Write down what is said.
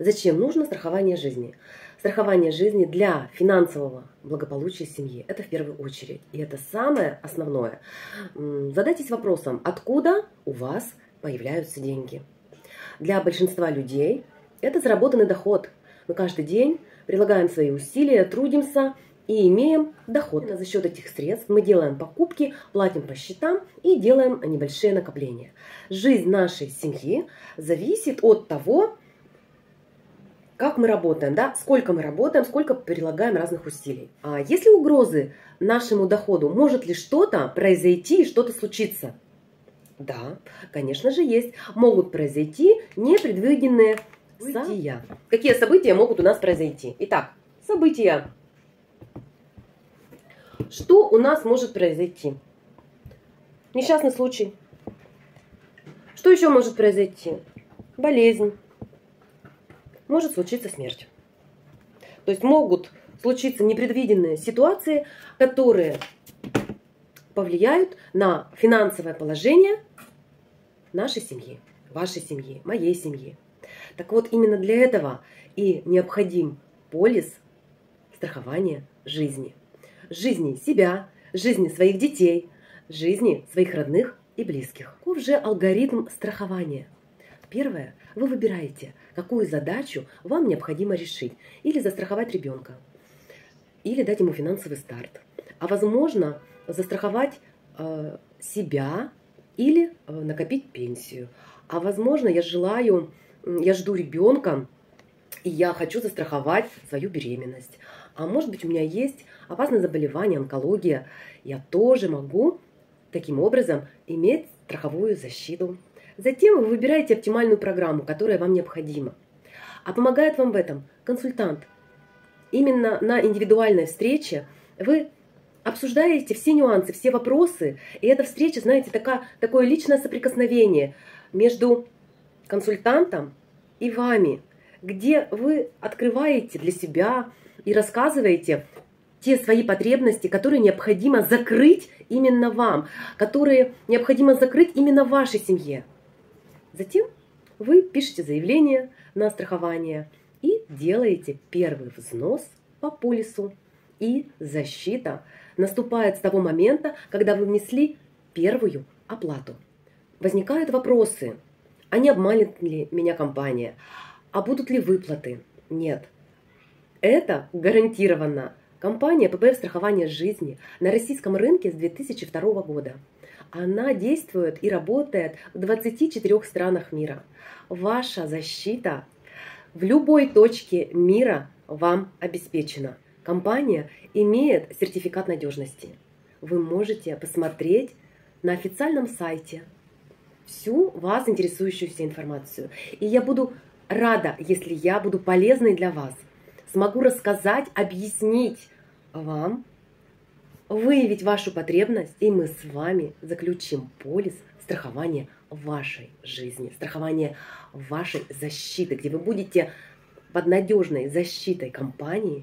Зачем нужно страхование жизни? Страхование жизни для финансового благополучия семьи. Это в первую очередь. И это самое основное. Задайтесь вопросом, откуда у вас появляются деньги. Для большинства людей это заработанный доход. Мы каждый день прилагаем свои усилия, трудимся и имеем доход. За счет этих средств мы делаем покупки, платим по счетам и делаем небольшие накопления. Жизнь нашей семьи зависит от того, как мы работаем, да? Сколько мы работаем, сколько прилагаем разных усилий. А если угрозы нашему доходу, может ли что-то произойти и что-то случиться? Да, конечно же есть. Могут произойти непредвиденные события. Какие события могут у нас произойти? Итак, события. Что у нас может произойти? Несчастный случай. Что еще может произойти? Болезнь. Может случиться смерть. То есть могут случиться непредвиденные ситуации, которые повлияют на финансовое положение нашей семьи, вашей семьи, моей семьи. Так вот, именно для этого и необходим полис страхования жизни. Жизни себя, жизни своих детей, жизни своих родных и близких. Каков же алгоритм страхования? Первое. Вы выбираете, какую задачу вам необходимо решить. Или застраховать ребенка, или дать ему финансовый старт. А возможно, застраховать себя или накопить пенсию. А возможно, я жду ребенка, и я хочу застраховать свою беременность. А может быть, у меня есть опасное заболевание, онкология. Я тоже могу таким образом иметь страховую защиту. Затем вы выбираете оптимальную программу, которая вам необходима. А помогает вам в этом консультант. Именно на индивидуальной встрече вы обсуждаете все нюансы, все вопросы. И эта встреча, знаете, такое личное соприкосновение между консультантом и вами, где вы открываете для себя и рассказываете те свои потребности, которые необходимо закрыть именно вам, которые необходимо закрыть именно вашей семье. Затем вы пишете заявление на страхование и делаете первый взнос по полису. И защита наступает с того момента, когда вы внесли первую оплату. Возникают вопросы, а не обманет ли меня компания, а будут ли выплаты? Нет. Это гарантированно. Компания ППФ страхования жизни на российском рынке с 2002 года. Она действует и работает в 24 странах мира. Ваша защита в любой точке мира вам обеспечена. Компания имеет сертификат надежности. Вы можете посмотреть на официальном сайте всю вас интересующуюся информацию. И я буду рада, если я буду полезной для вас. Смогу рассказать, объяснить вам, выявить вашу потребность, и мы с вами заключим полис страхования вашей жизни, страхования вашей защиты, где вы будете под надежной защитой компании